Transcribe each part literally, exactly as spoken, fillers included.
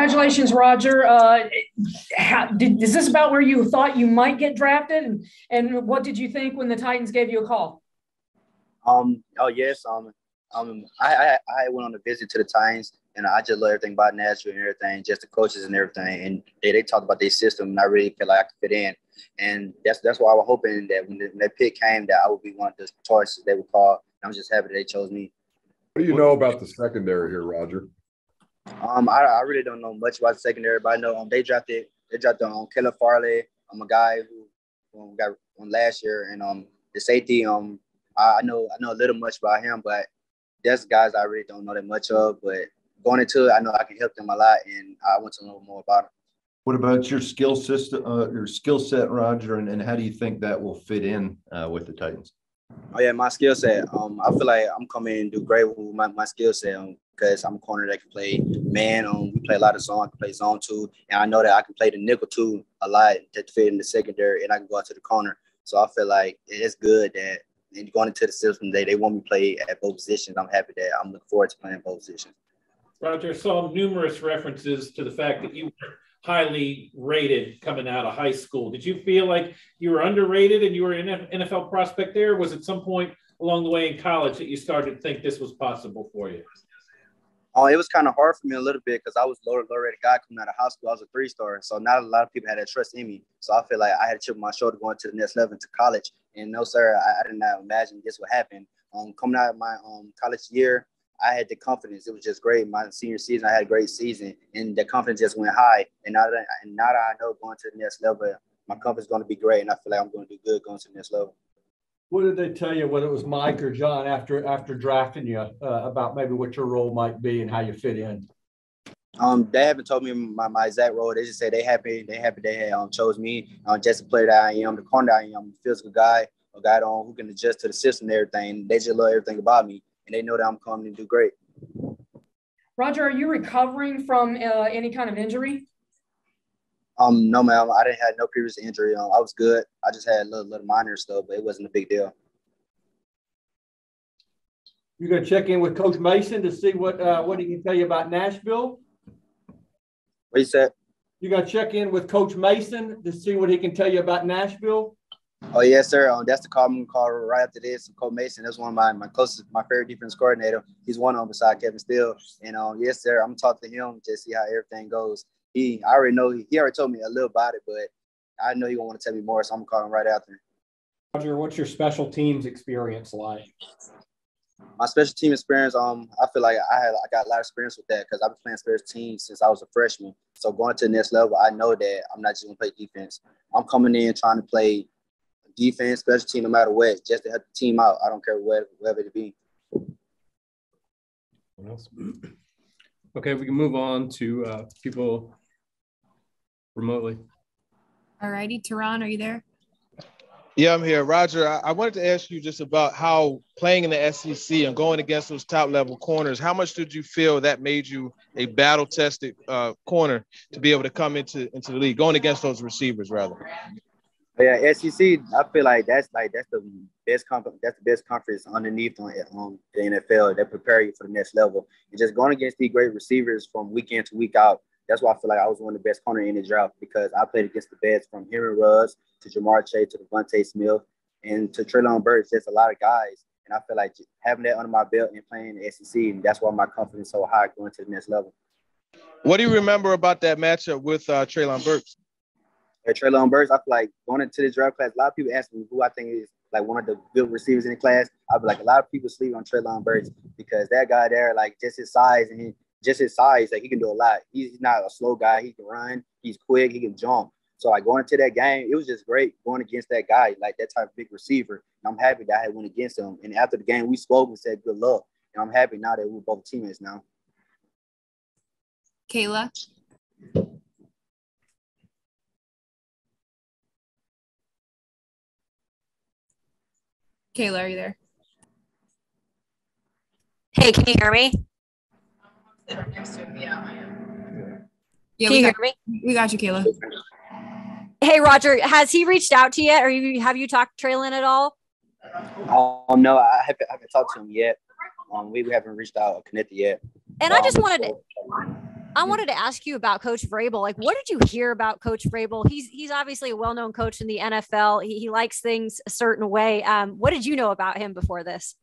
Congratulations, Roger. Uh, how, did, is this about where you thought you might get drafted? And, and what did you think when the Titans gave you a call? Um, oh, yes. Um, um, I, I, I went on a visit to the Titans, and I just love everything about Nashville and everything, just the coaches and everything. And they, they talked about their system, and I really feel like I could fit in. And that's that's why I was hoping that when, the, when that pick came that I would be one of the choices they would call. I'm just happy that they chose me. What do you know about the secondary here, Roger? Um, I, I really don't know much about the secondary, but I know um, they drafted they drafted on um, Caleb Farley. I'm um, a guy who um, got on last year, and um the safety um I, I know I know a little much about him, but that's guys I really don't know that much of. But going into it, I know I can help them a lot, and I want to know more about them. What about your skill system, uh, your skill set, Roger, and, and how do you think that will fit in uh, with the Titans? Oh yeah, my skill set. Um, I feel like I'm coming and do great with my, my skill set because um, I'm a corner that can play man. Um, we play a lot of zone. I can play zone too, and I know that I can play the nickel too a lot to fit in the secondary, and I can go out to the corner. So I feel like it's good that and going into the system they they want me to play at both positions. I'm happy that I'm looking forward to playing both positions. Roger, saw numerous references to the fact that you were highly rated coming out of high school. Did you feel like you were underrated and you were an N F L prospect there? Was it some point along the way in college that you started to think this was possible for you? Oh, it was kind of hard for me a little bit because I was lower, lower rated guy coming out of high school. I was a three-star, so not a lot of people had that trust in me. So I feel like I had a chip on my shoulder going to the next level to college. And no, sir, I, I did not imagine this would happen. Um, coming out of my um, college year, I had the confidence. It was just great. My senior season, I had a great season, and the confidence just went high. And now that, and now that I know going to the next level, my confidence is going to be great, and I feel like I'm going to do good going to the next level. What did they tell you, whether it was Mike or John, after after drafting you uh, about maybe what your role might be and how you fit in? Um, they haven't told me my, my exact role. They just say they happy. They happy they had, um, chose me. Um, just the player that I am, the corner I am, I'm a physical guy, a guy on who can adjust to the system and everything. They just love everything about me. And they know that I'm coming to do great. Roger, are you recovering from uh, any kind of injury? Um, no, ma'am. I didn't have no previous injury. Um, I was good. I just had a little, little minor stuff, but it wasn't a big deal. You're going to check in with Coach Mason to see what uh, what he can tell you about Nashville? What you said? You're going to check in with Coach Mason to see what he can tell you about Nashville? Oh, yes, sir. Um, that's the call I'm going to call right after this. Coach Mason, that's one of my, my closest, my favorite defense coordinator. He's one of them beside Kevin Steele. And, um, yes, sir, I'm going to talk to him just see how everything goes. He, I already know, he, he already told me a little about it, but I know he going to want to tell me more, so I'm going to call him right after. Roger, what's your special teams experience like? My special team experience, um, I feel like I had, I got a lot of experience with that because I've been playing special teams since I was a freshman. So going to the next level, I know that I'm not just going to play defense. I'm coming in trying to play defense, special team, no matter what, just to help the team out. I don't care where, wherever it be. What else? Okay, we can move on to uh, people remotely. All righty, Teron, are you there? Yeah, I'm here. Roger, I, I wanted to ask you just about how playing in the S E C and going against those top-level corners, how much did you feel that made you a battle-tested uh, corner to be able to come into, into the league, going against those receivers, rather? Yeah, S E C. I feel like that's like that's the best conference. That's the best conference underneath on, on the N F L. They prepare you for the next level, and just going against these great receivers from week in to week out. That's why I feel like I was one of the best corner in the draft because I played against the best from Henry Ruggs to Jamar Che to Devontae Smith and to Treylon Burks. There's a lot of guys, and I feel like having that under my belt and playing in the S E C, and that's why my confidence is so high going to the next level. What do you remember about that matchup with uh, Treylon Burks? At Treylon Burks, I feel like going into the draft class, a lot of people ask me who I think is like one of the good receivers in the class. I'd be like, a lot of people sleep on Treylon Burks because that guy there, like just his size and he, just his size, like he can do a lot. He's not a slow guy. He can run. He's quick. He can jump. So like going into that game, it was just great going against that guy, like that type of big receiver. And I'm happy that I had went against him. And after the game, we spoke and said good luck. And I'm happy now that we're both teammates now. Kayla. Kayla, are you there? Hey, can you hear me? Yeah, I am. Yeah, can you hear me? We got you, Kayla. Hey, Roger, has he reached out to you yet? Or you, have you talked to Treylon at all? Oh, no, I haven't, I haven't talked to him yet. Um, we, we haven't reached out or connected yet. And but I just wanted to I wanted to ask you about Coach Vrabel. Like, what did you hear about Coach Vrabel? He's he's obviously a well-known coach in the N F L. He, he likes things a certain way. Um, what did you know about him before this?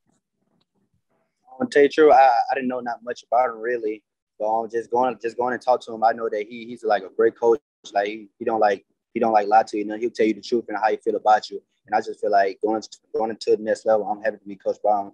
I'm tell you true, I, I didn't know not much about him really. So I'm just going just going and talk to him. I know that he he's like a great coach. Like he, he don't like he don't like lie to you. You know, he'll tell you the truth and how you feel about you. And I just feel like going to, going into the next level, I'm happy to be coached by him.